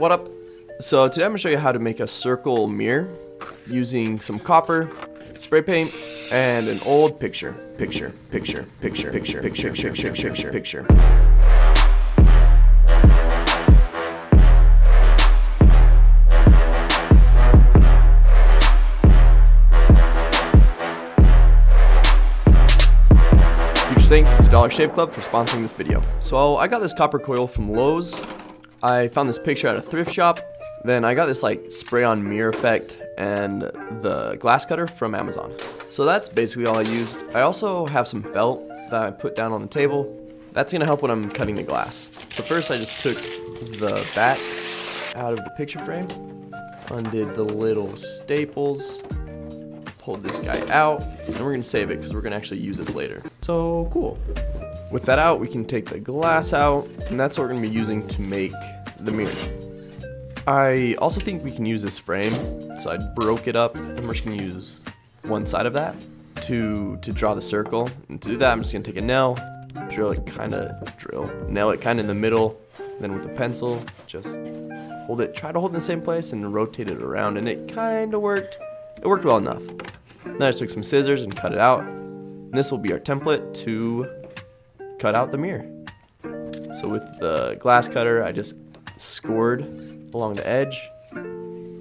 What up? So today I'm going to show you how to make a circle mirror using some copper, spray paint, and an old picture. Thanks to Dollar Shave Club for sponsoring this video. So I got this copper coil from Lowe's. I found this picture at a thrift shop. Then I got this like spray-on mirror effect and the glass cutter from Amazon. So that's basically all I used. I also have some felt that I put down on the table. That's gonna help when I'm cutting the glass. So first I just took the back out of the picture frame, undid the little staples, pulled this guy out, and we're gonna save it because we're gonna actually use this later. So cool. With that out, we can take the glass out, and that's what we're gonna be using to make the mirror. I also think we can use this frame, so I broke it up, and we're just gonna use one side of that to draw the circle. And to do that, I'm just gonna take a nail, nail it kinda in the middle, then with a pencil, just hold it, try to hold it in the same place and rotate it around, and it kinda worked. It worked well enough. Then I took some scissors and cut it out. And this will be our template to cut out the mirror. So with the glass cutter, I just scored along the edge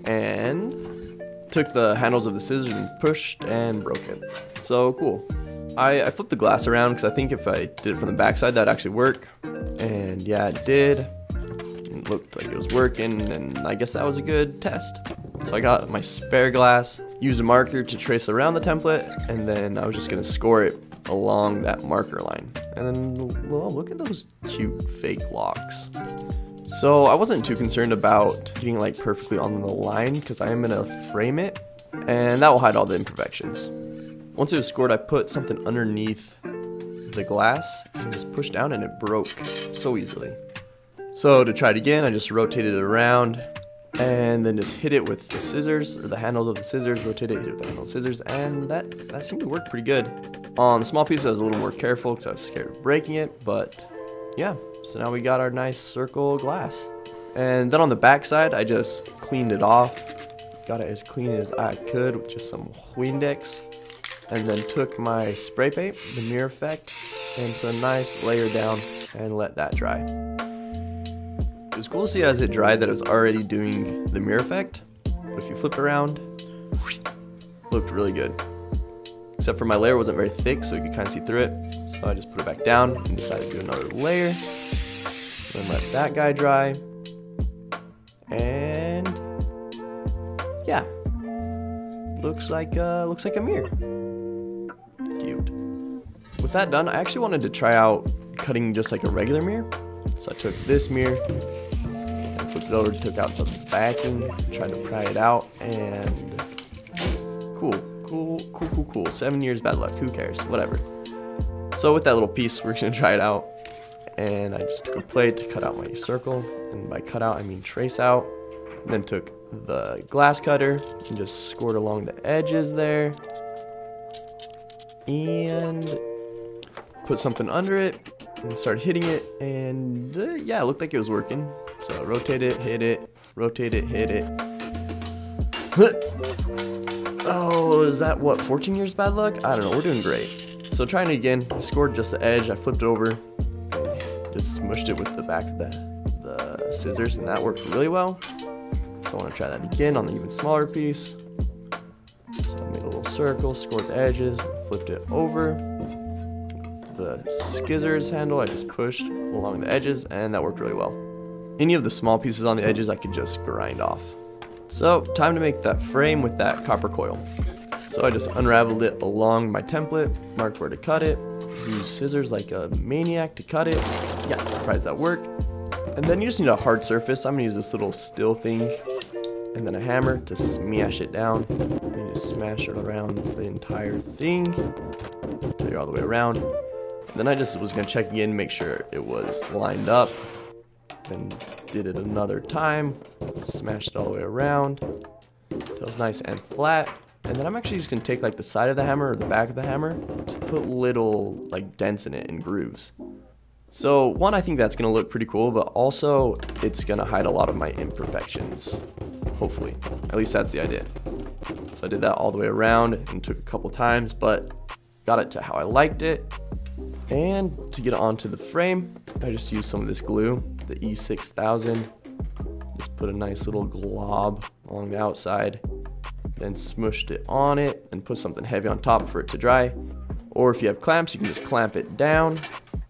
and took the handles of the scissors and pushed and broke it. So cool. I flipped the glass around because I think if I did it from the backside, that'd actually work. And yeah, it did. It looked like it was working, and I guess that was a good test. So I got my spare glass, used a marker to trace around the template, and then I was just gonna score it along that marker line. And then, well, look at those cute fake locks. So I wasn't too concerned about getting like perfectly on the line because I am gonna frame it, and that will hide all the imperfections. Once it was scored, I put something underneath the glass and just pushed down, and it broke so easily. So to try it again, I just rotated it around, and then just hit it with the scissors, or the handle of the scissors, rotate it, hit it with the handle of the scissors, and that seemed to work pretty good. On the small piece, I was a little more careful because I was scared of breaking it, but yeah. So now we got our nice circle glass. And then on the back side, I just cleaned it off, got it as clean as I could with just some Windex, and then took my spray paint, the mirror effect, and put a nice layer down and let that dry. It was cool to see as it dried that it was already doing the mirror effect, but if you flip around, looked really good. Except for my layer wasn't very thick, so you could kind of see through it. So I just put it back down and decided to do another layer, then let that guy dry, and yeah, looks like a mirror. Cute. With that done, I actually wanted to try out cutting just like a regular mirror. So I took this mirror and flipped it over, took out the backing, tried to pry it out, and cool. 7 years bad luck, who cares, whatever. So with that little piece, we're gonna try it out. And I just took a plate to cut out my circle, and by cut out I mean trace out. And then took the glass cutter and just scored along the edges there. And put something under it and started hitting it, and yeah, it looked like it was working. So rotate it, hit it, rotate it, hit it. Oh, is that what, 14 years bad luck? I don't know, we're doing great. So trying it again, I scored just the edge, I flipped it over, just smushed it with the back of the scissors, and that worked really well. So I want to try that again on the even smaller piece. So I made a little circle, scored the edges, flipped it over. The scissors handle I just pushed along the edges, and that worked really well. Any of the small pieces on the edges I could just grind off. So time to make that frame with that copper coil. So I just unraveled it along my template, marked where to cut it, used scissors like a maniac to cut it. Yeah, surprised that worked. And then you just need a hard surface. I'm gonna use this little still thing, and then a hammer to smash it down. And just smash it around the entire thing, until you're all the way around. Then I just was gonna check again, make sure it was lined up. Then did it another time, smashed it all the way around until it was nice and flat. And then I'm actually just gonna take like the side of the hammer or the back of the hammer to put little like dents in it and grooves. So one, I think that's gonna look pretty cool, but also it's gonna hide a lot of my imperfections, hopefully. At least that's the idea. So I did that all the way around and took a couple times, but got it to how I liked it. And to get it onto the frame, I just used some of this glue, the e6000. Just put a nice little glob along the outside, then smushed it on it and put something heavy on top for it to dry. Or if you have clamps, you can just clamp it down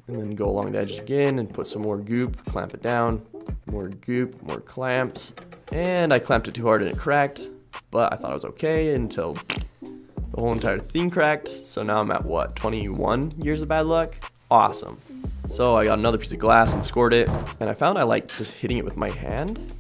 and then go along the edges again and put some more goop, clamp it down, more goop, more clamps. And I clamped it too hard and it cracked, but I thought it was okay until the whole entire thing cracked. So now I'm at what, 21 years of bad luck? Awesome. So I got another piece of glass and scored it, and I found I like just hitting it with my hand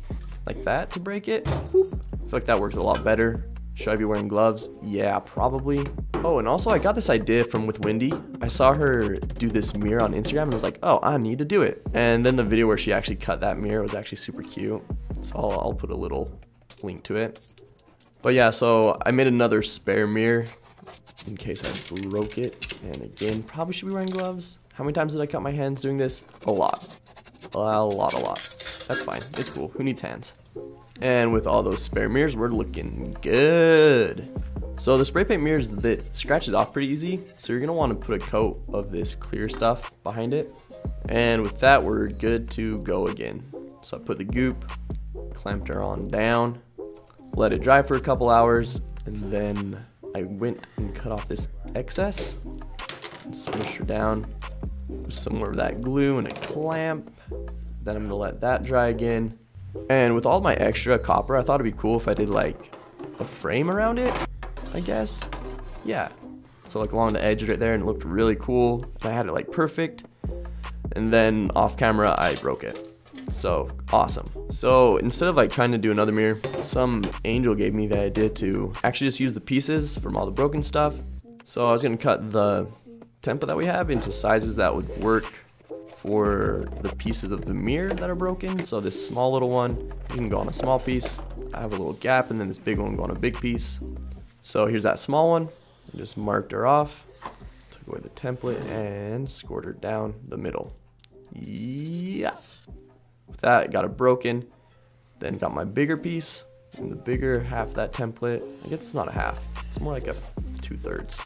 like that to break it. Whoop. I feel like that works a lot better. Should I be wearing gloves? Yeah, probably. Oh, and also I got this idea from with Wendy. I saw her do this mirror on Instagram and I was like, oh, I need to do it. And then the video where she actually cut that mirror was actually super cute. So I'll put a little link to it. But yeah, so I made another spare mirror in case I broke it. And again, probably should be wearing gloves. How many times did I cut my hands doing this? A lot. A lot. That's fine. It's cool. Who needs hands? And with all those spare mirrors, we're looking good. So the spray paint mirrors, that scratches off pretty easy. So you're gonna wanna put a coat of this clear stuff behind it. And with that, we're good to go again. So I put the goop, clamped her on down, let it dry for a couple hours, and then I went and cut off this excess, smush her down with some more of that glue and a clamp. Then I'm gonna let that dry again. And with all my extra copper, I thought it'd be cool if I did like a frame around it, I guess. Yeah, so like along the edge right there, and it looked really cool. I had it like perfect, and then off camera I broke it. So awesome. So instead of like trying to do another mirror, some angel gave me the idea to actually just use the pieces from all the broken stuff. So I was gonna cut the template that we have into sizes that would work for the pieces of the mirror that are broken. So this small little one, you can go on a small piece. I have a little gap, and then this big one go on a big piece. So here's that small one. I just marked her off, took away the template, and scored her down the middle. Yeah. With that, got it broken. Then got my bigger piece, and the bigger half of that template. I guess it's not a half. It's more like a 2/3.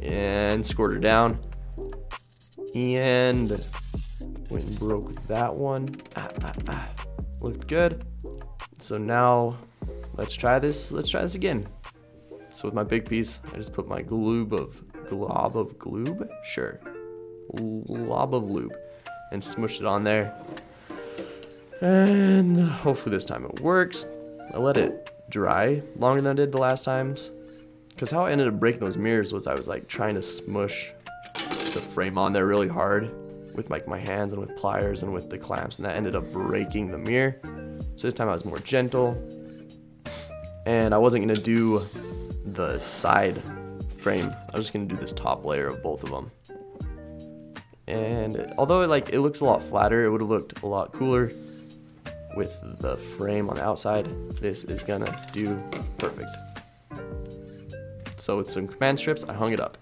And scored her down. And went and broke that one. Looked good. So now let's try this. Let's try this again. So with my big piece, I just put my glob of lube and smushed it on there. And hopefully this time it works. I let it dry longer than I did the last times, because how I ended up breaking those mirrors was I was like trying to smush the frame on there really hard with like my hands and with pliers and with the clamps, and that ended up breaking the mirror. So this time I was more gentle, and I wasn't gonna do the side frame. I was just gonna do this top layer of both of them. And although it looks a lot flatter, it would have looked a lot cooler with the frame on the outside. This is gonna do perfect. So with some command strips, I hung it up.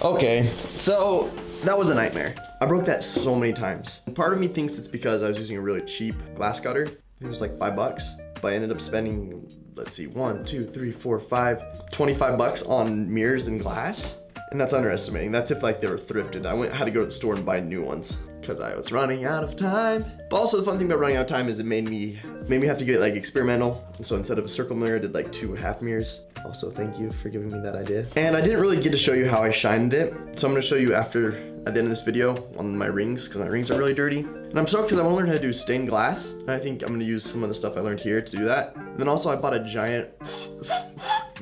Okay, so that was a nightmare. I broke that so many times. Part of me thinks it's because I was using a really cheap glass cutter. It was like $5, but I ended up spending, let's see, 25 bucks on mirrors and glass. And that's underestimating. That's if like they were thrifted. I had to go to the store and buy new ones because I was running out of time. But also the fun thing about running out of time is it made me have to get like experimental. And so instead of a circle mirror, I did like 2 half mirrors. Also, thank you for giving me that idea. And I didn't really get to show you how I shined it. So I'm gonna show you at the end of this video on my rings, because my rings are really dirty. And I'm stoked because I wanna learn how to do stained glass. And I think I'm gonna use some of the stuff I learned here to do that. And then also I bought a giant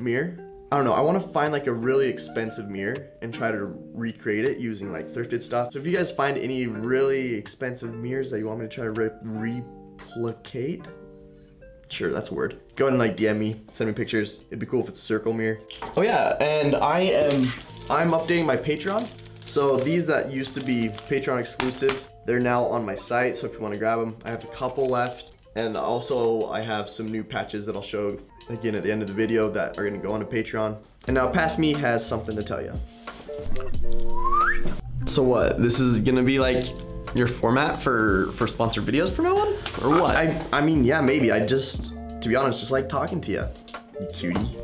mirror. I don't know, I wanna find like a really expensive mirror and try to recreate it using like thrifted stuff. So if you guys find any really expensive mirrors that you want me to try to replicate, sure, that's a word. Go ahead and like DM me, send me pictures. It'd be cool if it's a circle mirror. Oh yeah, and I'm updating my Patreon. So these that used to be Patreon exclusive, they're now on my site, so if you want to grab them, I have a couple left. And also I have some new patches that I'll show again at the end of the video that are going to go on to Patreon. And now Past Me has something to tell you. So what, this is going to be like your format for sponsored videos from now on? Or what? I mean, yeah, maybe. I just, to be honest, just like talking to you, you cutie.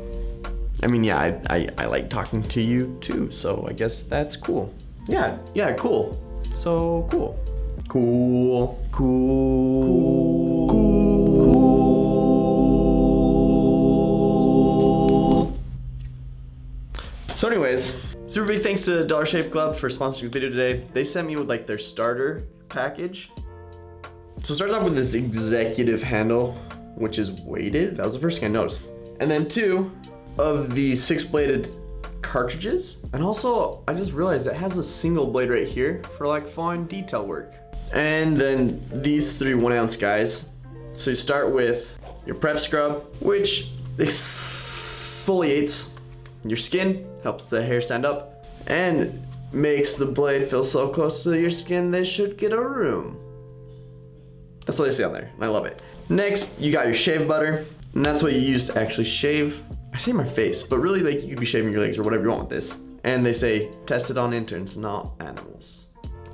I mean, yeah, I like talking to you too, so I guess that's cool. Yeah, yeah, cool. So cool. Cool. Cool. Cool. Cool. So anyways, super big thanks to Dollar Shave Club for sponsoring the video today. They sent me with like their starter package. So it starts off with this executive handle, which is weighted. That was the first thing I noticed. And then two of the 6-bladed cartridges. And also, I just realized it has a single blade right here for like fine detail work. And then these three 1-ounce guys. So you start with your prep scrub, which exfoliates your skin, helps the hair stand up, and makes the blade feel so close to your skin they should get a room. That's what they say on there, and I love it. Next, you got your shave butter, and that's what you use to actually shave. I say my face, but really like you could be shaving your legs or whatever you want with this. And they say, test it on interns, not animals.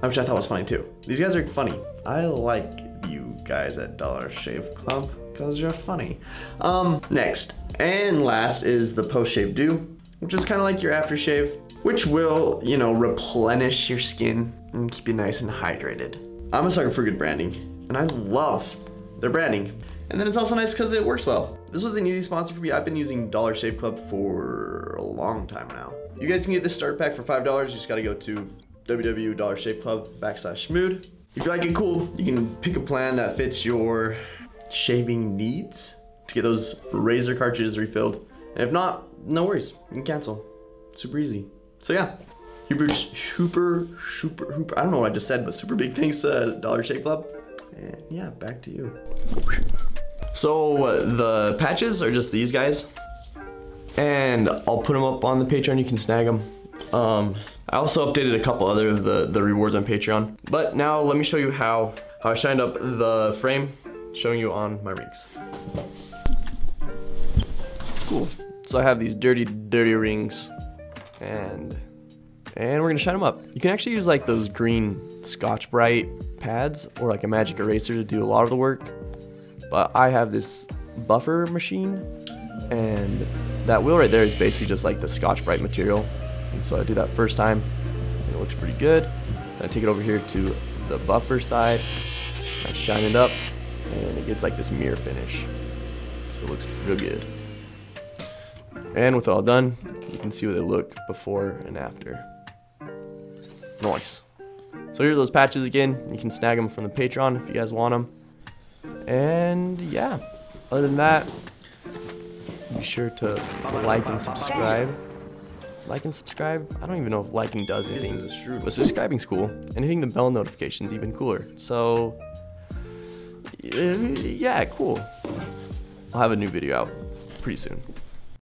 Which I thought was funny too. These guys are funny. I like you guys at Dollar Shave Club, cause you're funny. Next and last is the post-shave dew, which is kind of like your aftershave, which will, you know, replenish your skin and keep you nice and hydrated. I'm a sucker for good branding, and I love their branding. And then it's also nice because it works well. This was an easy sponsor for me. I've been using Dollar Shave Club for a long time now. You guys can get this starter pack for $5. You just gotta go to www.dollarshaveclub.com/schmood. If you like it, cool, you can pick a plan that fits your shaving needs to get those razor cartridges refilled. And if not, no worries, you can cancel. Super easy. So yeah, super, I don't know what I just said, but super big thanks to Dollar Shave Club. And yeah, back to you. So the patches are just these guys, and I'll put them up on the Patreon. You can snag them. I also updated a couple other of the rewards on Patreon, but now let me show you how I shined up the frame, showing you on my rings. Cool. So I have these dirty rings, and we're gonna shine them up. You can actually use like those green Scotch-Brite pads or like a magic eraser to do a lot of the work. But I have this buffer machine, and that wheel right there is basically just like the Scotch-Brite material. And so I do that first time, and it looks pretty good. And I take it over here to the buffer side, I shine it up, and it gets like this mirror finish. So it looks real good. And with it all done, you can see what they look before and after. Nice. So here are those patches again. You can snag them from the Patreon if you guys want them. And yeah, other than that, be sure to like and subscribe. Like and subscribe? I don't even know if liking does anything. This is true. But subscribing's cool, and hitting the bell notification's even cooler. So yeah, cool. I'll have a new video out pretty soon.